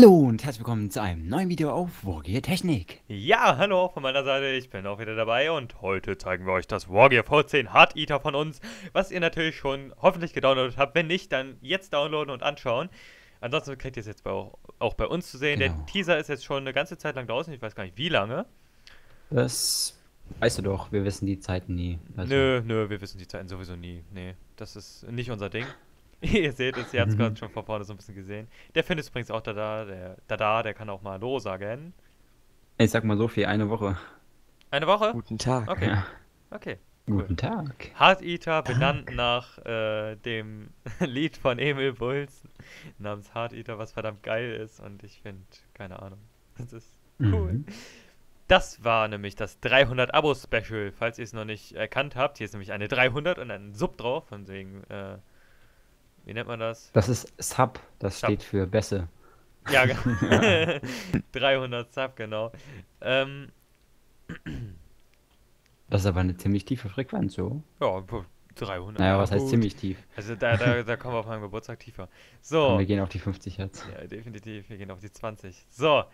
Hallo und herzlich willkommen zu einem neuen Video auf WarGear Technik. Ja, hallo auch von meiner Seite, ich bin auch wieder dabei und heute zeigen wir euch das WarGear V10 Hearteater von uns, was ihr natürlich schon hoffentlich gedownloadet habt. Wenn nicht, dann jetzt downloaden und anschauen. Ansonsten kriegt ihr es jetzt auch bei uns zu sehen. Genau. Der Teaser ist jetzt schon eine ganze Zeit lang draußen, ich weiß gar nicht wie lange. Das weißt du doch, wir wissen die Zeiten nie. Also nö, wir wissen die Zeiten sowieso nie. Nee, das ist nicht unser Ding. Ihr seht es, ihr habt es gerade schon vor vorne so ein bisschen gesehen. Der Finn ist übrigens auch der kann auch mal Hallo sagen. Ich sag mal so viel, eine Woche. Eine Woche? Guten Tag. Okay. Ja. Okay. Cool. Guten Tag. Hearteater, benannt nach dem Lied von Emil Bulls namens Hearteater, was verdammt geil ist. Und ich finde, keine Ahnung, das ist cool. Das war nämlich das 300-Abo-Special, falls ihr es noch nicht erkannt habt. Hier ist nämlich eine 300 und ein Sub drauf, von wegen, wie nennt man das? Das ist Sub, das Sub steht für Bässe. Ja, ja. 300 Sub, genau. Das ist aber eine ziemlich tiefe Frequenz, so. Ja, 300. Naja, was heißt ziemlich tief? Also da kommen wir auf meinem Geburtstag tiefer. So. Und wir gehen auf die 50 jetzt. Ja, definitiv, wir gehen auf die 20. So,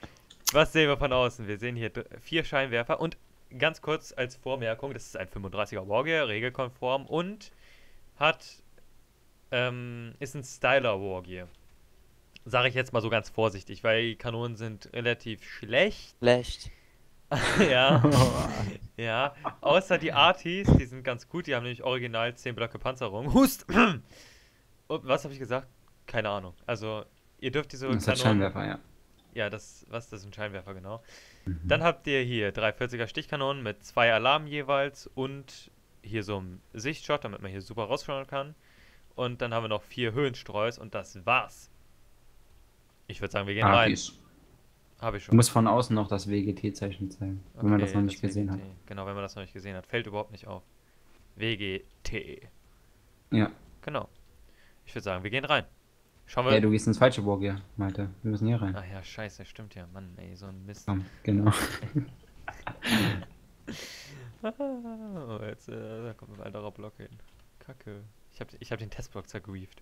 was sehen wir von außen? Wir sehen hier 4 Scheinwerfer und ganz kurz als Vormerkung, das ist ein 35er WarGear, regelkonform und hat... ist ein Styler WarGear. Sage ich jetzt mal so ganz vorsichtig, weil die Kanonen sind relativ schlecht. Schlecht. Ja. Ja. Außer die Artis, die sind ganz gut. Die haben nämlich original 10 Blöcke Panzerung. Hust! Und was habe ich gesagt? Keine Ahnung. Also, ihr dürft diese Kanonen... Das ist ein Scheinwerfer, ja. Ja, das ist ein Scheinwerfer, genau. Dann habt ihr hier 3 40er Stichkanonen mit 2 Alarmen jeweils und hier so ein Sichtshot, damit man hier super rausschauen kann. Und dann haben wir noch 4 Höhenstreus und das war's. Ich würde sagen, wir gehen rein. Habe ich schon. Du musst von außen noch das WGT-Zeichen zeigen, okay, wenn man das noch nicht gesehen hat. Genau, wenn man das noch nicht gesehen hat. Fällt überhaupt nicht auf. WGT. Ja. Genau. Ich würde sagen, wir gehen rein. Schauen wir... Ja, du gehst ins falsche WarGear, Malte. Wir müssen hier rein. Ach ja, scheiße, stimmt ja. Mann, ey, so ein Mist. Genau. Jetzt da kommt ein weiterer Block hin. Kacke. Ich hab den Testblock zergrieft.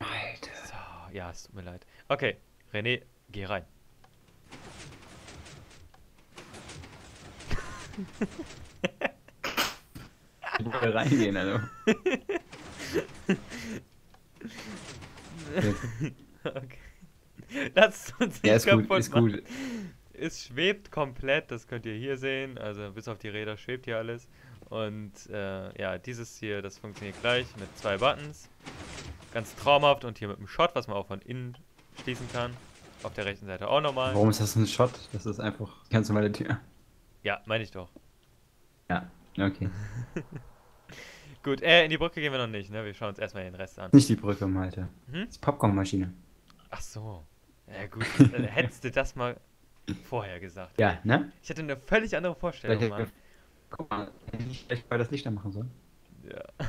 Alter. So, ja, es tut mir leid. Okay, René, geh rein. Ich will reingehen, also. Okay. Lass uns nicht kaputt ist machen. Gut. Es schwebt komplett, das könnt ihr hier sehen. Also bis auf die Räder schwebt hier alles. Und ja, dieses hier, das funktioniert gleich mit 2 Buttons. Ganz traumhaft und hier mit einem Shot, was man auch von innen schließen kann. Auf der rechten Seite auch nochmal. Warum ist das ein Shot? Das ist einfach ganz normale Tür. Ja, meine ich doch. Ja, okay. Gut, in die Brücke gehen wir noch nicht, ne? Wir schauen uns erstmal den Rest an. Nicht die Brücke, Malte. Das ist Popcornmaschine. Ach so. Ja gut, dann hättest du das mal vorher gesagt. Ja, ne? Ich hatte eine völlig andere Vorstellung, Mann. Guck mal, ich wollte das Licht anmachen sollen. Ja.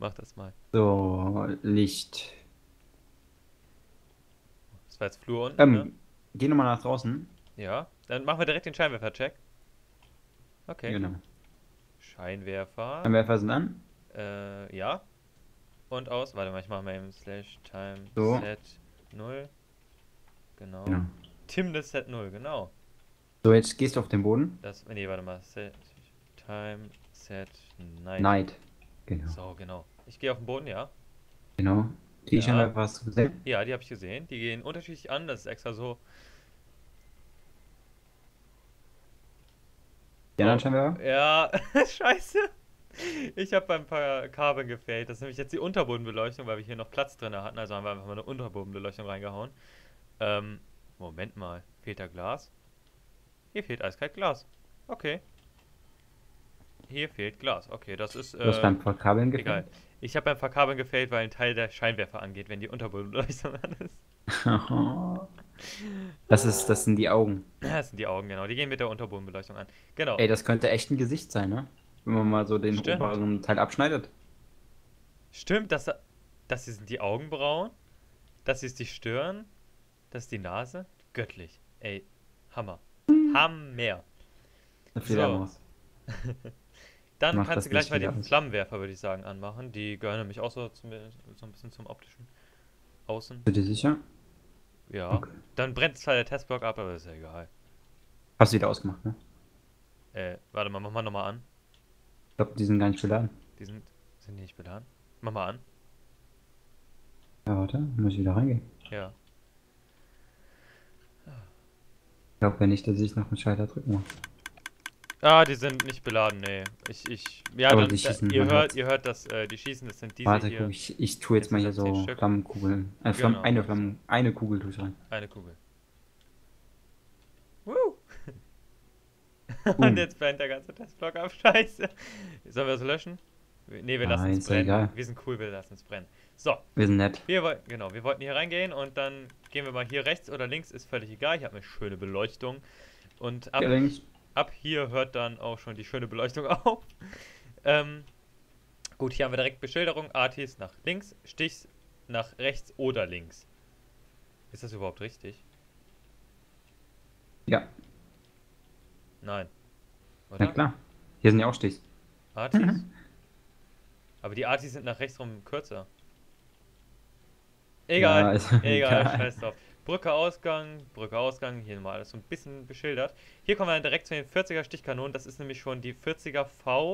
Mach das mal. So, Licht. Das war jetzt Flur unten, ne? Geh nochmal nach draußen. Ja, dann machen wir direkt den Scheinwerfer-Check. Okay. Genau. Scheinwerfer. Scheinwerfer sind an. Ja. Und aus. Warte mal, ich mache mal eben /time set 0. Genau. Timless set 0, genau. So, jetzt gehst du auf den Boden. Nee, warte mal. Set time set night. Genau. So, genau. Ich gehe auf den Boden, ja. Genau. Die Scheinwerfer hast du gesehen? Ja, die habe ich gesehen. Die gehen unterschiedlich an. Das ist extra so. Die anderen Scheinwerfer? Ja, scheiße. Ich habe beim Carbon gefailt. Das ist nämlich jetzt die Unterbodenbeleuchtung, weil wir hier noch Platz drin hatten. Also haben wir einfach mal eine Unterbodenbeleuchtung reingehauen. Moment mal. Fehlt da Glas? Hier fehlt eiskalt Glas. Okay. Hier fehlt Glas. Okay, das ist... Du hast beim Verkabeln gefällt? Egal. Ich habe beim Verkabeln gefällt, weil ein Teil der Scheinwerfer angeht, wenn die Unterbodenbeleuchtung an ist. Das sind die Augen. Das sind die Augen, genau. Die gehen mit der Unterbodenbeleuchtung an. Genau. Ey, das könnte echt ein Gesicht sein, ne? Wenn man mal so den oberen Teil abschneidet. Stimmt, das hier sind die Augenbrauen. Das hier ist die Stirn. Das ist die Nase. Göttlich. Ey, Hammer. Hammer. So. Dann kannst du gleich mal den Flammenwerfer, würde ich sagen, anmachen. Die gehören nämlich auch so ein bisschen zum optischen. Außen. Bist du dir sicher? Ja. Okay. Dann brennt zwar der Testblock ab, aber ist ja egal. Hast du wieder ausgemacht, ne? Warte mal, mach mal nochmal an. Ich glaube, die sind gar nicht beladen. Die sind nicht beladen. Mach mal an. Ja, warte, muss ich wieder reingehen. Ja. Ich glaube ja nicht, dass ich noch einen Schalter drücken muss. Ah, die sind nicht beladen, nee. Ja, aber dann, ihr hört das, die schießen, das sind diese warte, hier. Warte, ich tue jetzt mal hier so Flammenkugeln. Genau. Eine Kugel tue ich rein. Eine Kugel. Woo! Und jetzt brennt der ganze Testblock auf, scheiße. Sollen wir das löschen? Ne, wir lassen es brennen. Egal. Wir sind cool, wir lassen es brennen. So. Wir sind nett. Genau, wir wollten hier reingehen und dann gehen wir mal hier rechts oder links, ist völlig egal. Ich habe eine schöne Beleuchtung. Und ab hier hört dann auch schon die schöne Beleuchtung auf. Gut, hier haben wir direkt Beschilderung. Artis nach links, Stichs nach rechts oder links. Ist das überhaupt richtig? Ja. Nein. Oder? Ja klar. Hier sind ja auch Stichs. Artis? Mhm. Aber die Artis sind nach rechts rum kürzer. Egal. Ja, also egal, scheiß drauf. Brücke Ausgang, hier mal alles so ein bisschen beschildert. Hier kommen wir dann direkt zu den 40er Stichkanonen, das ist nämlich schon die 40er V6.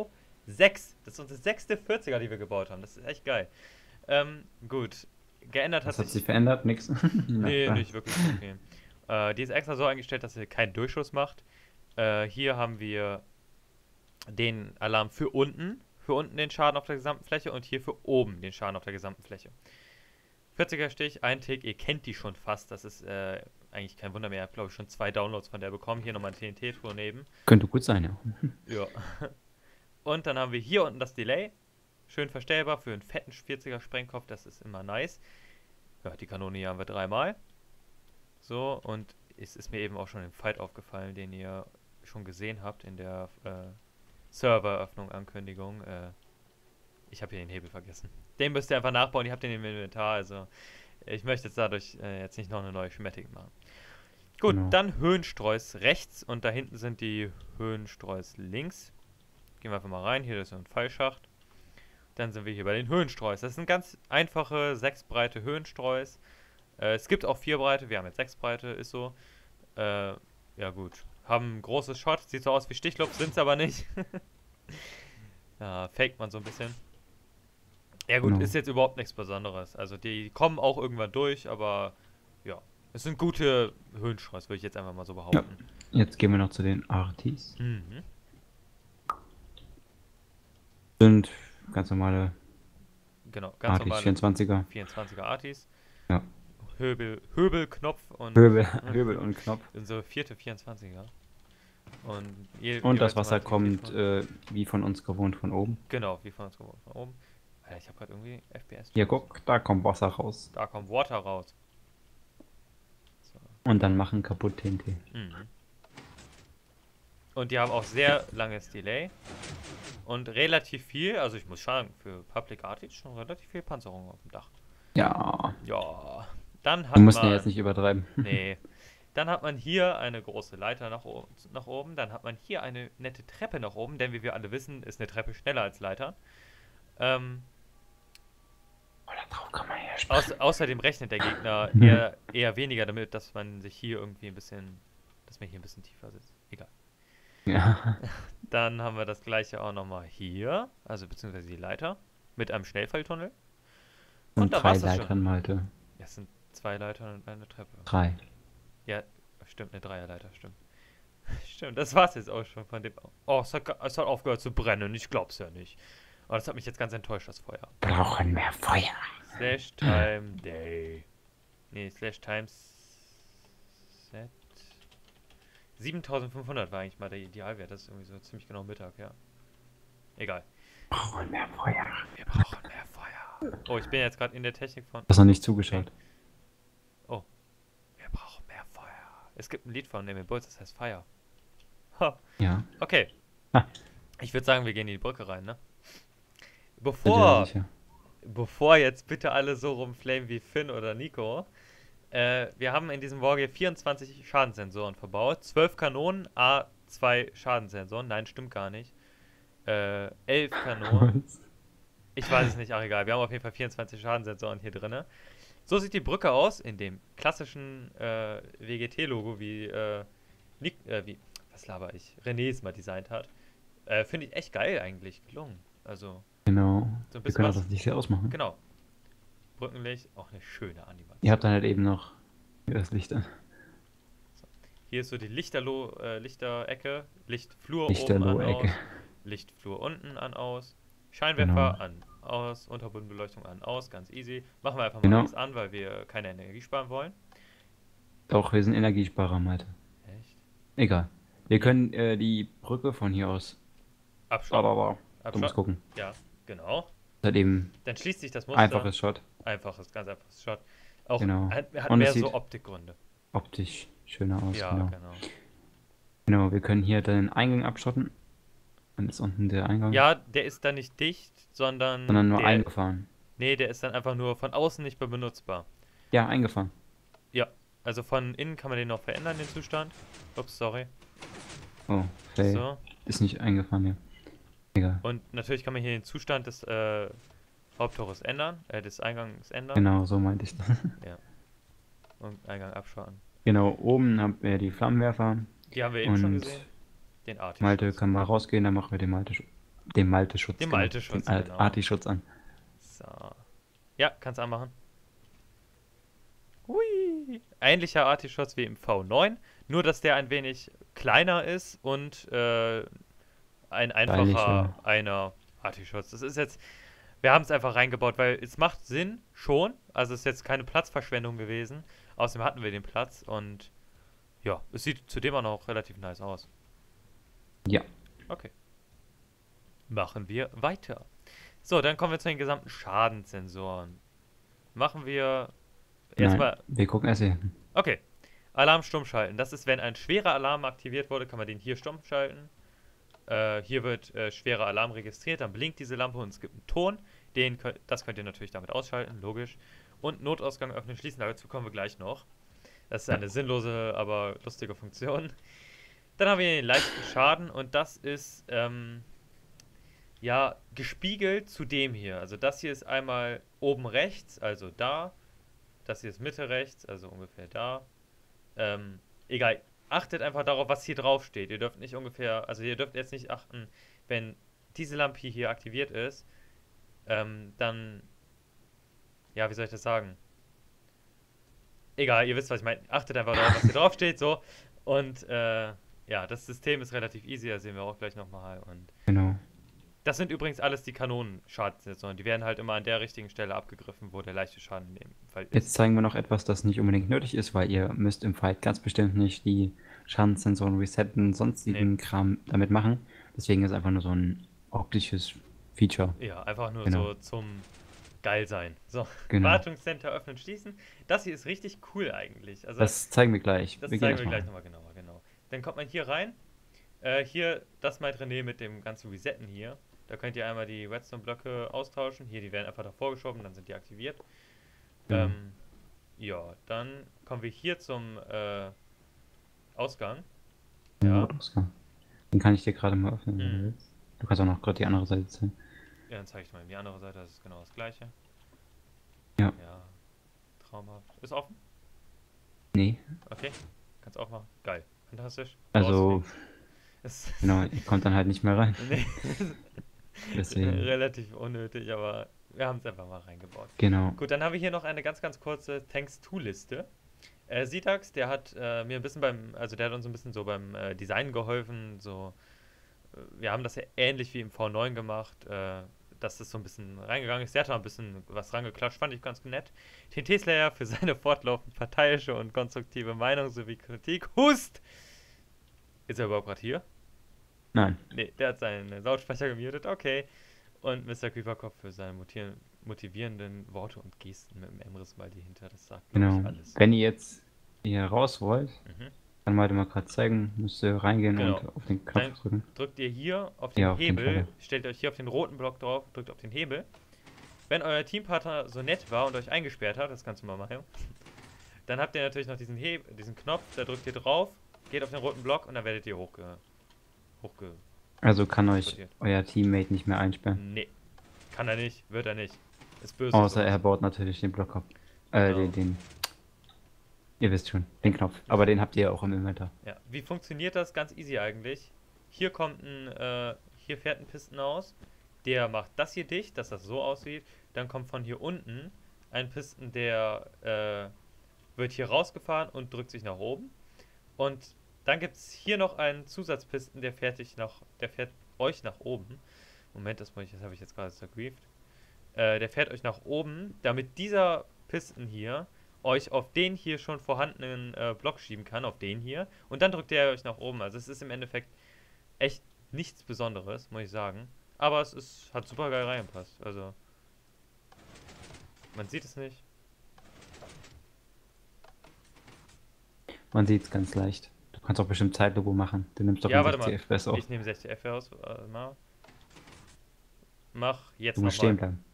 Das ist unsere sechste 40er, die wir gebaut haben, das ist echt geil. Gut, geändert hat sich... Was hat sich verändert? Nix? Nee, nicht wirklich. Okay. Die ist extra so eingestellt, dass sie keinen Durchschuss macht. Hier haben wir den Alarm für unten den Schaden auf der gesamten Fläche und hier für oben den Schaden auf der gesamten Fläche. 40er Stich, ein Tick, ihr kennt die schon fast, das ist eigentlich kein Wunder mehr, ich habe glaube ich schon 2 Downloads von der bekommen, hier nochmal ein TNT-Tour neben. Könnte gut sein, ja. Ja. Und dann haben wir hier unten das Delay, schön verstellbar für einen fetten 40er Sprengkopf, das ist immer nice. Ja, die Kanone hier haben wir 3-mal. So, und es ist mir eben auch schon im Fight aufgefallen, den ihr schon gesehen habt in der Serveröffnung-Ankündigung. Ich habe hier den Hebel vergessen. Den müsst ihr einfach nachbauen, ihr habt den im Inventar, also ich möchte jetzt dadurch jetzt nicht noch eine neue Schematik machen. Gut, genau. Dann Höhenstreus rechts und da hinten sind die Höhenstreus links. Gehen wir einfach mal rein, hier ist so ein Pfeilschacht. Dann sind wir hier bei den Höhenstreus. Das sind ganz einfache, 6 breite Höhenstreus. Es gibt auch 4 breite, wir haben jetzt 6 breite, ist so. Ja gut, haben ein großes Shot, sieht so aus wie Stichlob, sind es aber nicht. Ja, faked man so ein bisschen. Ja gut, genau. Ist jetzt überhaupt nichts Besonderes. Also die kommen auch irgendwann durch, aber ja. Es sind gute Höhenstreus, würde ich jetzt einfach mal so behaupten. Ja. Jetzt gehen wir noch zu den Artis. Mhm. Sind ganz normale Artis, 24er. 24er Artis. Ja. Höbel und Knopf. Unsere vierte 24er. Und das Wasser kommt wie von uns gewohnt von oben. Genau, wie von uns gewohnt von oben. Ich habe gerade irgendwie FPS. Ja, guck, da kommt Wasser raus. Da kommt Water raus. So. Und dann machen kaputt TNT. Mhm. Und die haben auch sehr langes Delay. Und relativ viel, also ich muss sagen, für Public Art ist schon relativ viel Panzerung auf dem Dach. Ja. Ja. Dann hat man... Wir müssen ja jetzt nicht übertreiben. Nee. Dann hat man hier eine große Leiter nach oben. Dann hat man hier eine nette Treppe nach oben. Denn wie wir alle wissen, ist eine Treppe schneller als Leitern. Außerdem rechnet der Gegner eher weniger damit, dass man sich hier irgendwie ein bisschen, dass man hier ein bisschen tiefer sitzt. Egal. Ja. Dann haben wir das gleiche auch nochmal hier, also beziehungsweise die Leiter mit einem Schnellfalltunnel. Und 3 Leitern, Malte. Ja, es sind 2 Leitern und eine Treppe. 3. Ja, stimmt, eine Dreierleiter, stimmt. Stimmt, das war's jetzt auch schon von dem. Oh, es hat aufgehört zu brennen, ich glaub's ja nicht. Aber das hat mich jetzt ganz enttäuscht, das Feuer. Brauchen mehr Feuer. Slash Time Day. Nee, Slash Time Set. 7500 war eigentlich mal der Idealwert. Das ist irgendwie so ziemlich genau Mittag, ja. Egal. Wir brauchen mehr Feuer. Wir brauchen mehr Feuer. Oh, ich bin jetzt gerade in der Technik von... Das ist noch nicht zugeschaut. Oh. Wir brauchen mehr Feuer. Es gibt ein Lied von Emil Bulls, das heißt Fire. Ha. Ja. Okay. Ha. Ich würde sagen, wir gehen in die Brücke rein, ne? Bevor jetzt bitte alle so rumflamen wie Finn oder Nico, wir haben in diesem WarGear 24 Schadensensoren verbaut, 12 Kanonen, A2 Schadensensoren, nein, stimmt gar nicht, 11 Kanonen, ich weiß es nicht, ach egal, wir haben auf jeden Fall 24 Schadensensoren hier drin, So sieht die Brücke aus, in dem klassischen WGT-Logo, wie was laber ich, René es mal designt hat. Finde ich echt geil eigentlich, gelungen. Also, genau, so ein bisschen wir können was, das nicht sehr ausmachen. Genau. Brückenlicht, auch eine schöne Animation. Ihr habt dann halt eben noch das Licht an. So. Hier ist so die Lichterecke, Lichtflur oben an, aus, Lichtflur unten an, aus, Scheinwerfer genau. An, aus, Unterbodenbeleuchtung an, aus, ganz easy. Machen wir einfach mal nichts an, weil wir keine Energie sparen wollen. Doch, wir sind Energiesparer, Malte. Echt? Egal. Wir können die Brücke von hier aus abschauen. Du musst gucken. Ja, genau. Seitdem dann schließt sich das Muster. Einfaches Shot. Einfaches, ganz einfaches Shot. Auch genau. hat mehr so Optikgründe. Optisch schöner aus. Ja, genau. Genau, wir können hier den Eingang abschotten. Dann ist unten der Eingang. Ja, der ist dann nicht dicht, sondern nur eingefahren. Nee, der ist dann einfach nur von außen nicht mehr benutzbar. Ja, eingefahren. Ja, also von innen kann man den noch verändern, den Zustand. Ups, sorry. Oh, okay. So. Ist nicht eingefahren, ja. Egal. Und natürlich kann man hier den Zustand des Haupttores ändern, des Eingangs ändern. Genau, so meinte ich das. Ja. Und Eingang abschauen. Genau, oben haben wir die Flammenwerfer. Die haben wir eben schon gesehen. Den Arti-Schutz. Malte kann mal rausgehen, dann machen wir den Malte-Schutz. Den Malte-Schutz, genau. Arti-Schutz an. So. Ja, kannst anmachen. Hui! Ähnlicher Arti-Schutz wie im V9, nur dass der ein wenig kleiner ist und ein einfacher einer Arti-Schutz. Das ist jetzt, wir haben es einfach reingebaut, weil es macht Sinn schon, also es ist jetzt keine Platzverschwendung gewesen. Außerdem hatten wir den Platz und ja, es sieht zudem auch noch relativ nice aus. Ja. Okay. Machen wir weiter. So, dann kommen wir zu den gesamten Schadenssensoren. Machen wir erstmal. Wir gucken erst hier. Okay. Alarm stumm schalten. Das ist, wenn ein schwerer Alarm aktiviert wurde, kann man den hier stumm schalten. Hier wird schwerer Alarm registriert, dann blinkt diese Lampe und es gibt einen Ton. Das könnt ihr natürlich damit ausschalten, logisch. Und Notausgang öffnen, schließen, dazu kommen wir gleich noch. Das ist eine sinnlose, aber lustige Funktion. Dann haben wir hier den leichten Schaden und das ist ja gespiegelt zu dem hier. Also das hier ist einmal oben rechts, also da. Das hier ist Mitte rechts, also ungefähr da. Egal, achtet einfach darauf, was hier drauf steht. Ihr dürft nicht ungefähr, also ihr dürft jetzt nicht achten, wenn diese Lampe hier aktiviert ist, dann, ja, wie soll ich das sagen? Egal, ihr wisst, was ich meine. Achtet einfach darauf, was hier drauf steht, so. Und, ja, das System ist relativ easy, da sehen wir auch gleich nochmal. Genau. Das sind übrigens alles die Kanonenschadensensoren. Die werden halt immer an der richtigen Stelle abgegriffen, wo der leichte Schaden in dem Fall ist. Jetzt zeigen wir noch etwas, das nicht unbedingt nötig ist, weil ihr müsst im Fight ganz bestimmt nicht die Schadenssensoren resetten, sonstigen Kram damit machen. Deswegen ist einfach nur so ein optisches Feature. Ja, einfach nur so zum geil sein. So, genau. Wartungscenter öffnen, schließen. Das hier ist richtig cool eigentlich. Also, das zeigen wir gleich. Das zeigen wir gleich nochmal genauer, genau. Dann kommt man hier rein. Hier, das meint René mit dem ganzen Resetten hier. Da könnt ihr einmal die Redstone-Blöcke austauschen. Hier, die werden einfach davor geschoben, dann sind die aktiviert. Ja, dann kommen wir hier zum Ausgang. Ja, Ausgang. Den kann ich dir gerade mal öffnen, wenn du willst. Du kannst auch noch gerade die andere Seite zeigen. Ja, dann zeige ich mal die andere Seite, das ist genau das gleiche. Ja. Ja, traumhaft. Ist offen? Nee. Okay, kannst auch machen. Geil, fantastisch. Also, genau, ich komme dann halt nicht mehr rein. Nee. Deswegen. Relativ unnötig, aber wir haben es einfach mal reingebaut. Genau. Gut, dann haben wir hier noch eine ganz, ganz kurze Thanks-to-Liste. Sitax, der hat mir ein bisschen der hat uns ein bisschen so beim Design geholfen, so. Wir haben das ja ähnlich wie im V9 gemacht, dass das so ein bisschen reingegangen ist. Der hat da ein bisschen was rangeklatscht, fand ich ganz nett. Den T-Slayer für seine fortlaufend parteiische und konstruktive Meinung sowie Kritik. Hust! Ist er überhaupt gerade hier? Nein. Nee, der hat seinen Lautsprecher gemutet, okay. Und Mr. Creeperkopf für seine motivierenden Worte und Gesten mit dem Emrys, weil die hinter das sagt. Genau. Alles. Wenn ihr jetzt hier raus wollt, dann wollte mal gerade zeigen, müsst ihr reingehen und auf den Knopf drücken. Drückt ihr hier auf den Hebel, stellt euch hier auf den roten Block drauf, drückt auf den Hebel. Wenn euer Teampartner so nett war und euch eingesperrt hat, das kannst du mal machen, dann habt ihr natürlich noch diesen Knopf, da drückt ihr drauf, geht auf den roten Block und dann werdet ihr hochge... Also kann euch euer Teammate nicht mehr einsperren? Nee, kann er nicht, wird er nicht. Ist böse. Außer er baut natürlich den Block ab. Den. Ihr wisst schon, den Knopf. Aber den habt ihr auch im Inventar. Ja. Wie funktioniert das? Ganz easy eigentlich. Hier kommt ein, hier fährt ein Piston aus. Der macht das hier dicht, dass das so aussieht. Dann kommt von hier unten ein Piston, der wird hier rausgefahren und drückt sich nach oben. Und dann gibt es hier noch einen Zusatzpisten, der fährt euch nach oben. Moment, das habe ich jetzt gerade zergrieft. Der fährt euch nach oben, damit dieser Pisten hier euch auf den hier schon vorhandenen Block schieben kann, auf den hier. Und dann drückt der euch nach oben. Also es ist im Endeffekt echt nichts Besonderes, muss ich sagen. Aber es ist, hat super geil reingepasst. Also man sieht es nicht. Man sieht es ganz leicht. Du kannst auch bestimmt Zeitlogo machen. Du nimmst doch ja, warte 60 FPS auf. Ich nehme 60 FPS mal. Mach jetzt nochmal. Du musst stehen bleiben.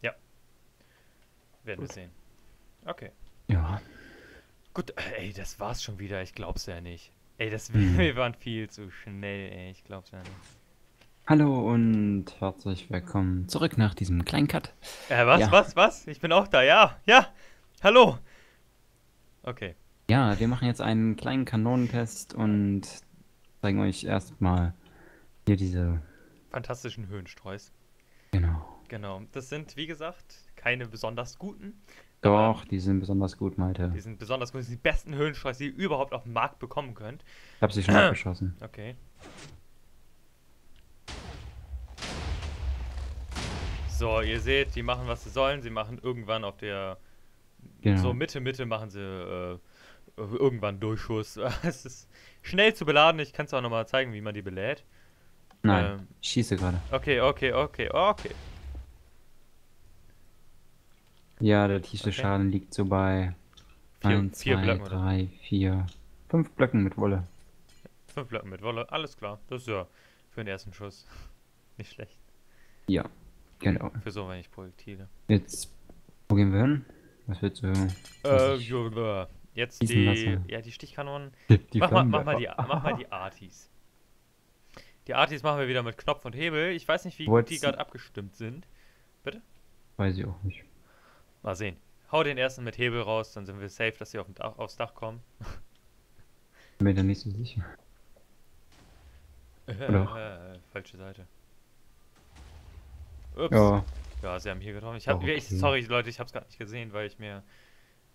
Ja. Werden wir sehen. Okay. Ja. Gut, ey, das war's schon wieder. Ich glaub's ja nicht. Ey, wir waren viel zu schnell, ey. Ich glaub's ja nicht. Hallo und herzlich willkommen zurück nach diesem kleinen Cut. Was? Ich bin auch da, ja. Hallo. Okay. Ja, wir machen jetzt einen kleinen Kanonentest und zeigen euch erstmal hier diese fantastischen Höhenstreus. Genau. Das sind, wie gesagt, keine besonders guten. Doch, die sind besonders gut, Malte. Die sind besonders gut. Das sind die besten Höhlenstreus, die ihr überhaupt auf dem Markt bekommen könnt. Ich habe sie schon abgeschossen. Okay. So, ihr seht, die machen, was sie sollen. Sie machen irgendwann auf der... So Mitte machen sie irgendwann Durchschuss. Es ist schnell zu beladen. Ich kann es auch nochmal zeigen, wie man die belädt. Nein, ich schieße gerade. Okay. Ja, der tiefste Schaden liegt so bei 5 Blöcken mit Wolle. 5 Blöcken mit Wolle, alles klar. Das ist ja für den ersten Schuss nicht schlecht. Ja. Genau. Für so wenig Projektile. Jetzt, wo gehen wir hin? Was willst du hören? Jetzt die Stichkanonen. Mach mal die Artis. Die Artis machen wir wieder mit Knopf und Hebel. Ich weiß nicht, wie die gerade abgestimmt sind. Bitte? Weiß ich auch nicht. Mal sehen. Hau den ersten mit Hebel raus, dann sind wir safe, dass sie aufs Dach kommen. Bin mir da nicht so sicher. Falsche Seite. Ups. Ja, sie haben hier getroffen. Sorry, Leute, ich hab's gar nicht gesehen, weil ich mir...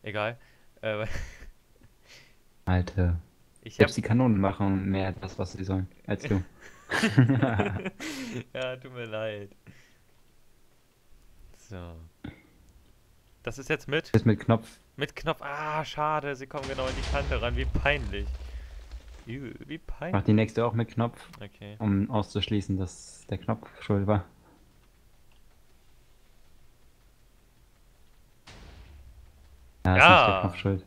Egal. Alter. Ich hab's die Kanonen machen mehr das, was sie sollen, als du. Ja, tut mir leid. So. Das ist jetzt mit... Das ist mit Knopf. Mit Knopf. Ah, schade, sie kommen genau in die Kante ran. Wie peinlich. Wie peinlich. Mach die nächste auch mit Knopf. Okay. Um auszuschließen, dass der Knopf schuld war. Ja, ist nicht.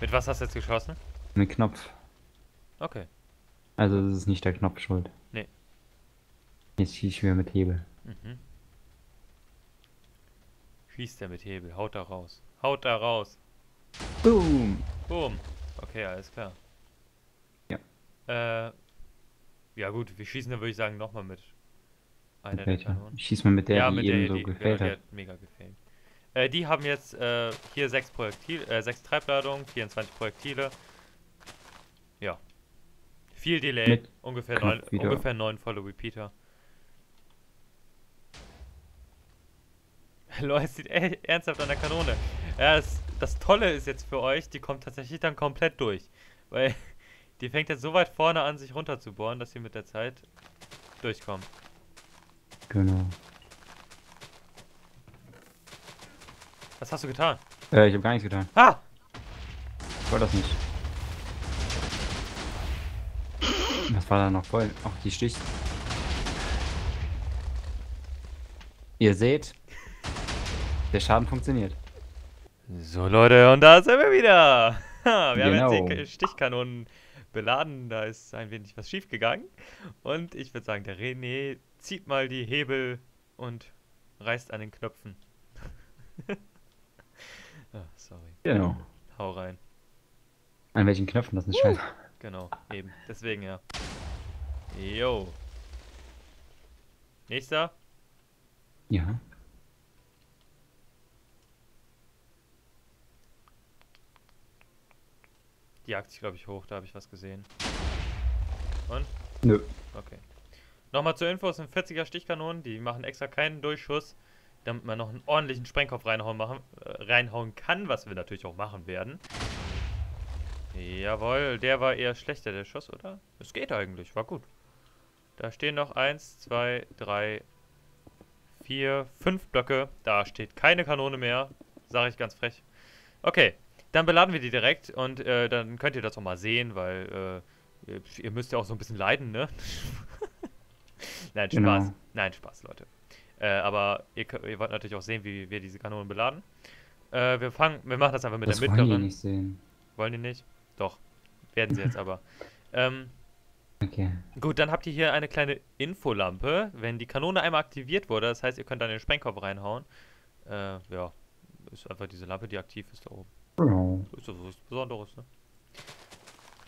Mit was hast du jetzt geschossen? Mit Knopf. Okay. Also das ist nicht der Knopf schuld. Nee. Jetzt schießen wir mit Hebel. Mhm. Schießt er mit Hebel, haut da raus. Haut da raus. Boom. Boom. Okay, alles klar. Ja. Ja gut, wir schießen dann würde ich sagen nochmal mit einer der Kanonen. Schießen wir mit der, die eben so gefällt hat. Ja, die hat mega gefällt. Die haben jetzt hier 6 Projektile, 6 Treibladungen, 24 Projektile. Ja. Viel Delay, mit ungefähr 9 volle Repeater. Leute, sieht ernsthaft an der Kanone. Ja, das Tolle ist jetzt für euch, die kommt tatsächlich dann komplett durch. Weil die fängt jetzt so weit vorne an, sich runter zu bohren, dass sie mit der Zeit durchkommt. Genau. Was hast du getan? Ich habe gar nichts getan. Ah! Ich wollte das nicht. Das war da noch voll. Auch die Stich. Ihr seht, der Schaden funktioniert. So Leute, und da sind wir wieder. Wir haben jetzt die Stichkanonen beladen. Da ist ein wenig was schief gegangen. Und ich würde sagen, der René zieht mal die Hebel und reißt an den Knöpfen. Oh, sorry. Genau. Hau rein. An welchen Knöpfen? Das ist scheiße. Genau, eben. Deswegen ja. Jo. Nächster? Ja. Die jagt sich, glaube ich, hoch. Da habe ich was gesehen. Und? Nö. Okay. Nochmal zur Info, es sind 40er Stichkanonen. Die machen extra keinen Durchschuss, damit man noch einen ordentlichen Sprengkopf reinhauen kann, was wir natürlich auch machen werden. Jawohl, der war eher schlechter, der Schuss, oder? Es geht eigentlich, war gut. Da stehen noch 1, 2, 3, 4, 5 Blöcke. Da steht keine Kanone mehr, sage ich ganz frech. Okay, dann beladen wir die direkt und dann könnt ihr das auch mal sehen, weil ihr müsst ja auch so ein bisschen leiden, ne? Nein, Spaß. Genau. Nein, Spaß, Leute. Aber ihr wollt natürlich auch sehen, wie wir diese Kanonen beladen. Wir machen das einfach mit das der mittleren. Wollen die nicht sehen. Wollen die nicht? Doch. Werden sie jetzt aber. Okay. Gut, dann habt ihr hier eine kleine Infolampe. Wenn die Kanone einmal aktiviert wurde, das heißt, ihr könnt dann den Sprengkopf reinhauen. Ja. Ist einfach diese Lampe, die aktiv ist da oben. Genau. Ist doch was Besonderes, ne?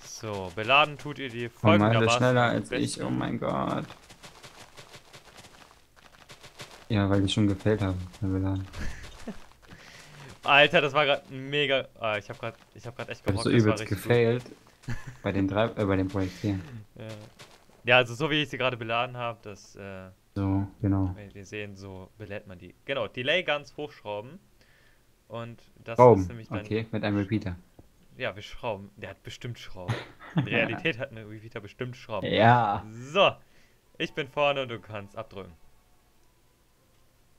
So, beladen tut ihr die folgendermaßen. Oh, schneller als ich, oh mein Gott. Ja, weil die schon gefällt haben. Beladen. Alter, das war gerade mega. Ah, ich hab grad echt gehofft, so übelst gefailt bei den drei, bei den Projektieren. Ja. Ja, also so wie ich sie gerade beladen habe, das. So, genau. Wenn wir sehen, so belädt man die. Genau, Delay Guns hochschrauben. Und das ist nämlich dann. Okay, mit einem Repeater. Ja, wir schrauben. Der hat bestimmt Schrauben. In Realität hat eine Repeater bestimmt Schrauben. Ja. So, ich bin vorne und du kannst abdrücken.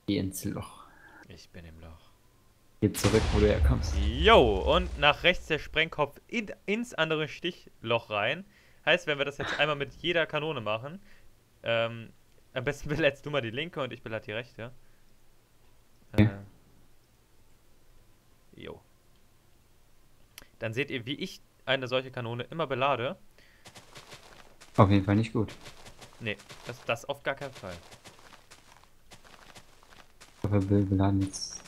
Geh ins Loch. Ich bin im Loch. Geh zurück, wo du herkommst. Jo, und nach rechts der Sprengkopf ins andere Stichloch rein. Heißt, wenn wir das jetzt einmal mit jeder Kanone machen, am besten belädst du mal die linke und ich belade die rechte. Ja. Jo. Dann seht ihr, wie ich eine solche Kanone immer belade. Auf jeden Fall nicht gut. Nee, das auf gar keinen Fall. Aber wir beladen jetzt.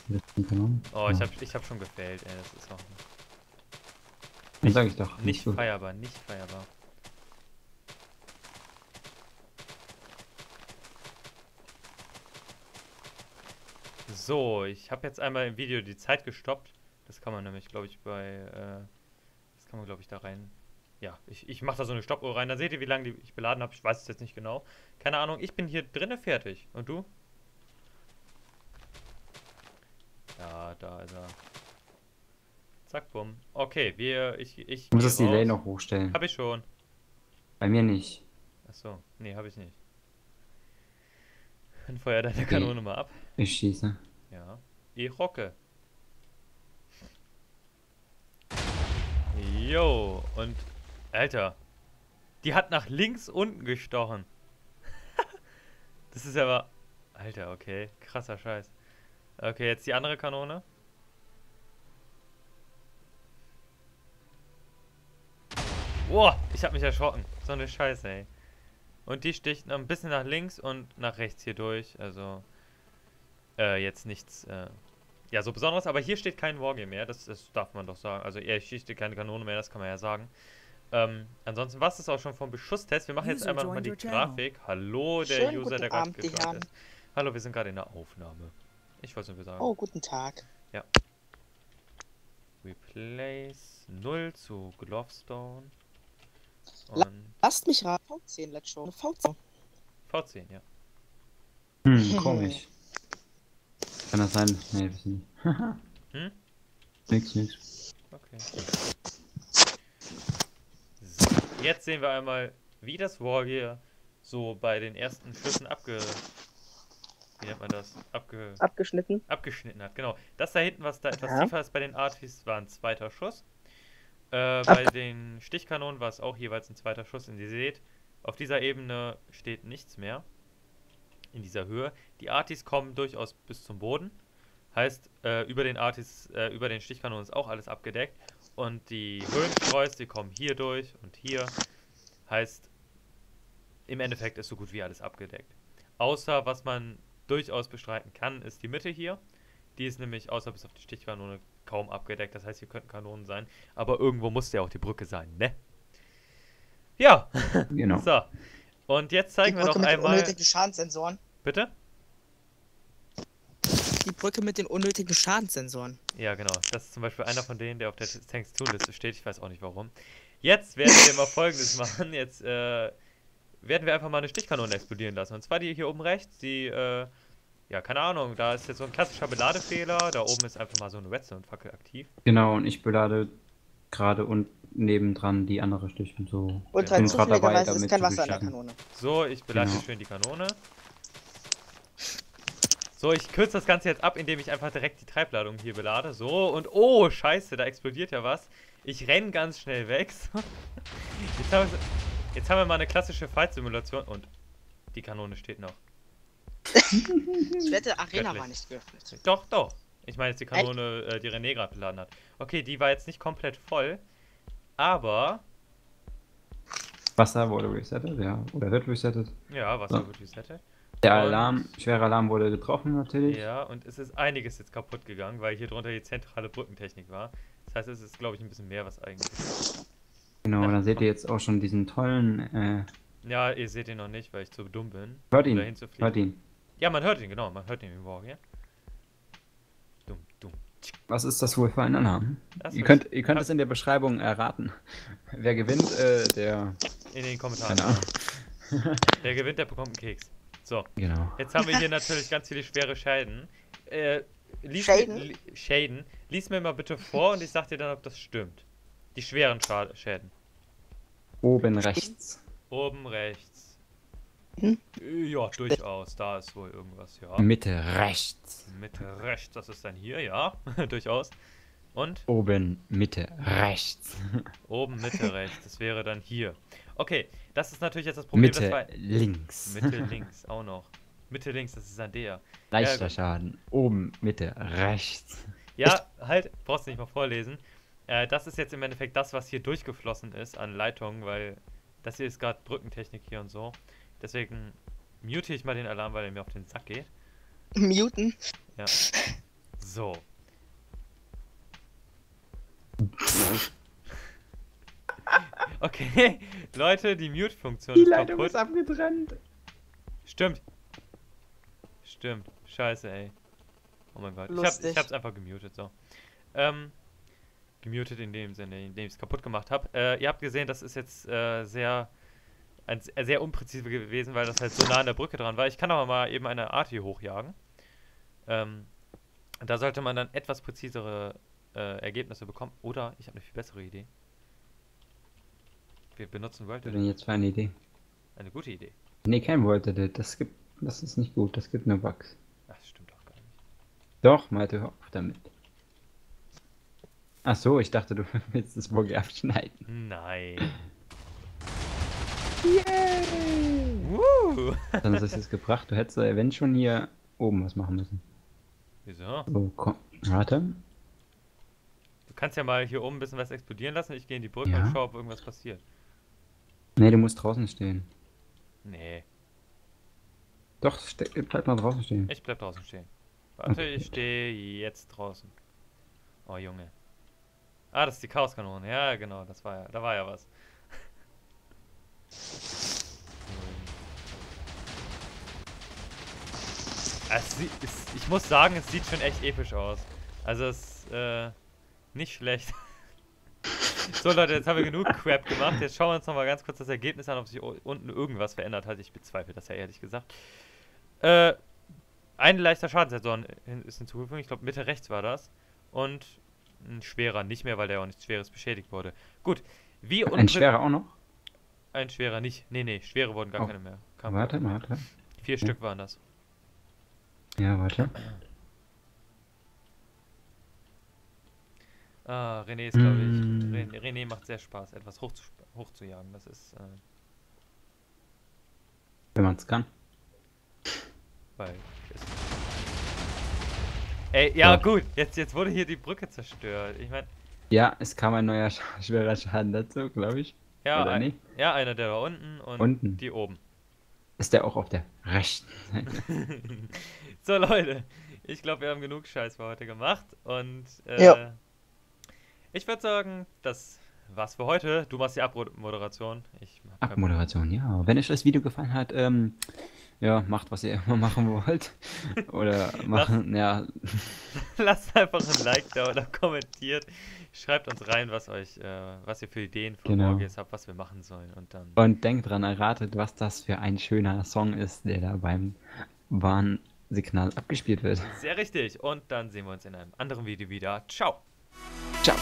Oh, ich hab schon gefailt, ey, das ist auch nicht, sag ich doch, nicht feierbar, nicht feierbar. So, ich habe jetzt einmal im Video die Zeit gestoppt. Das kann man nämlich, glaube ich, das kann man, glaube ich, da rein. Ja, ich mache da so eine Stoppuhr rein, dann seht ihr, wie lange ich beladen habe. Ich weiß es jetzt nicht genau. Keine Ahnung, ich bin hier drinnen fertig. Und du? Ja, da ist er. Zack, bumm. Okay, ich muss das Delay noch hochstellen. Hab ich schon. Bei mir nicht. Achso, nee, hab ich nicht. Dann feuer deine Kanone mal ab. Ich schieße. Ja. Ich rocke. Jo, und Alter. Die hat nach links unten gestochen. Das ist aber. Alter, okay. Krasser Scheiß. Okay, jetzt die andere Kanone. Boah, ich hab mich erschrocken. So eine Scheiße, ey. Und die sticht noch ein bisschen nach links und nach rechts hier durch. Also, jetzt nichts, ja, so Besonderes. Aber hier steht kein Wargame mehr. Das darf man doch sagen. Also, er sticht keine Kanone mehr, das kann man ja sagen. Ansonsten war es das auch schon vom Beschusstest. Wir machen jetzt einmal nochmal die Grafik. Hallo, der schönen User, der gerade gejoint ist. Hallo, wir sind gerade in der Aufnahme. Ich wollte es nur sagen. Oh, guten Tag. Ja. Replace 0 zu Glowstone. Lasst mich raten. V10, let's show. V10. V10, ja. Hm, komisch. Kann das sein? Nee, ich nicht. Hm? Nix. Okay. So, jetzt sehen wir einmal, wie das WarGear so bei den ersten Schüssen Wie nennt man das? Abgeschnitten. Abgeschnitten hat, genau. Das da hinten, was da etwas tiefer ist bei den Artis, war ein zweiter Schuss. Bei den Stichkanonen war es auch jeweils ein zweiter Schuss. Und ihr seht, auf dieser Ebene steht nichts mehr. In dieser Höhe. Die Artis kommen durchaus bis zum Boden. Heißt, über den Artis, über den Stichkanonen ist auch alles abgedeckt. Und die Höhenstreus, die kommen hier durch und hier. Heißt, im Endeffekt ist so gut wie alles abgedeckt. Außer, was man durchaus bestreiten kann, ist die Mitte hier. Die ist nämlich, außer bis auf die Stichkanone, kaum abgedeckt. Das heißt, hier könnten Kanonen sein. Aber irgendwo muss ja auch die Brücke sein, ne? Ja. Genau. So. Und jetzt zeigen wir noch einmal... Die Brücke mit den unnötigen Schadenssensoren. Bitte? Die Brücke mit den unnötigen Schadenssensoren. Ja, genau. Das ist zum Beispiel einer von denen, der auf der Tanks-Tool-Liste steht. Ich weiß auch nicht warum. Jetzt werden wir mal Folgendes machen. Jetzt werden wir einfach mal eine Stichkanone explodieren lassen. Und zwar die hier oben rechts, die... ja, keine Ahnung, da ist jetzt so ein klassischer Beladefehler. Da oben ist einfach mal so eine Redstone-Fackel aktiv. Genau, und ich belade gerade und nebendran die andere Stich und so. Und halt zufälligerweise ist kein Wasser an der Kanone. So, ich belade schön die Kanone. So, ich kürze das Ganze jetzt ab, indem ich einfach direkt die Treibladung hier belade. So, und oh, scheiße, da explodiert ja was. Ich renne ganz schnell weg. Jetzt haben wir mal eine klassische Fight-Simulation. Und die Kanone steht noch. Ich wette, Arena göttlich. War nicht geöffnet. Doch, doch. Ich meine jetzt die Kanone, die René gerade beladen hat. Okay, die war jetzt nicht komplett voll, aber... Wasser wurde resettet, ja. Oder wird resettet. Ja, Wasser wird resettet. Der Alarm, schwerer Alarm wurde getroffen natürlich. Ja, und es ist einiges jetzt kaputt gegangen, weil hier drunter die zentrale Brückentechnik war. Das heißt, es ist, glaube ich, ein bisschen mehr, was eigentlich ist. Genau, dann seht ihr jetzt auch schon diesen tollen... Ja, ihr seht ihn noch nicht, weil ich zu dumm bin. Hört ihn, hört ihn. Ja, man hört ihn, genau, man hört ihn im WarGear. Dumm, dumm. Was ist das wohl für ein Alarm? Ihr könnt es in der Beschreibung erraten. Wer gewinnt, der... In den Kommentaren. Genau. Wer gewinnt, der bekommt einen Keks. So, genau. Jetzt haben wir hier natürlich ganz viele schwere Schäden. Schäden? Lies mir mal bitte vor und ich sag dir dann, ob das stimmt. Die schweren Schäden. Oben rechts. Oben rechts. Hm? Ja, durchaus. Da ist wohl irgendwas, ja. Mitte rechts. Mitte rechts, das ist dann hier, ja. Durchaus. Und? Oben Mitte rechts. Oben Mitte rechts, das wäre dann hier. Okay, das ist natürlich jetzt das Problem. Mitte links. Mitte links, auch noch. Mitte links, das ist dann der. Leichter Schaden. Oben Mitte rechts. Ja, halt, brauchst du nicht mal vorlesen. Das ist jetzt im Endeffekt das, was hier durchgeflossen ist an Leitungen, weil das hier ist gerade Brückentechnik hier und so. Deswegen mute ich mal den Alarm, weil er mir auf den Sack geht. Muten? Ja. So. Okay, Leute, die Mute-Funktion ist kaputt. Die Leitung ist abgetrennt. Stimmt. Stimmt. Scheiße, ey. Oh mein Gott. Ich hab's einfach gemutet, so. Gemutet in dem Sinne, in dem ich es kaputt gemacht habe. Ihr habt gesehen, das ist jetzt sehr unpräzise gewesen, weil das halt so nah an der Brücke dran war. Ich kann aber mal eben eine Art hier hochjagen. Da sollte man dann etwas präzisere Ergebnisse bekommen. Oder ich habe eine viel bessere Idee. Wir benutzen World-Edit. Was ist denn jetzt für eine Idee? Eine gute Idee. Nee, kein World-Edit. Das ist nicht gut. Das gibt nur Bugs. Ach, das stimmt doch gar nicht. Doch, Malte, hör auf damit. Ach so, ich dachte, du willst das Burger abschneiden. Nein. Yay! Woo! Dann hast du es jetzt gebracht. Du hättest wenn schon hier oben was machen müssen. Wieso? So, komm, warte. Du kannst ja mal hier oben ein bisschen was explodieren lassen. Ich gehe in die Brücke und schaue, ob irgendwas passiert. Nee, du musst draußen stehen. Nee. Doch, bleib mal draußen stehen. Ich bleib draußen stehen. Warte, okay. Ich stehe jetzt draußen. Oh, Junge. Ah, das ist die Chaoskanone. Ja, genau, da war ja was. Ich muss sagen, es sieht schon echt episch aus. Also es ist nicht schlecht. So Leute, jetzt haben wir genug Crap gemacht. Jetzt schauen wir uns nochmal ganz kurz das Ergebnis an, ob sich unten irgendwas verändert hat. Ich bezweifle das ja ehrlich gesagt. Ein leichter Schadenssensoren ist hinzugefügt. Ich glaube Mitte rechts war das. Und ein schwerer nicht mehr, weil der auch nichts Schweres beschädigt wurde. Gut. Wie ein schwerer auch noch? Ein schwerer nicht. Nee, nee, schwere wurden gar keine mehr. Warte. 4 Stück waren das. Ja, warte. Ah, René ist, glaube ich. René macht sehr Spaß, etwas hochzujagen. Das ist. Wenn man es kann. Weil. Ey, ja, gut. Jetzt wurde hier die Brücke zerstört. Ich meine. Ja, es kam ein neuer schwerer Schaden dazu, glaube ich. Ja, ja, einer der da unten und die oben. Ist der auch auf der rechten Seite. So Leute, ich glaube wir haben genug Scheiß für heute gemacht und ich würde sagen, das war's für heute. Du machst die Abmoderation. Abmoderation, ja. Wenn euch das Video gefallen hat, ja, macht, was ihr immer machen wollt. Oder machen, ja. Lasst einfach ein Like da oder kommentiert. Schreibt uns rein, was ihr für Ideen von WarGears habt, was wir machen sollen. Und dann. Und denkt dran, erratet, was das für ein schöner Song ist, der da beim Warnsignal abgespielt wird. Sehr richtig. Und dann sehen wir uns in einem anderen Video wieder. Ciao. Ciao.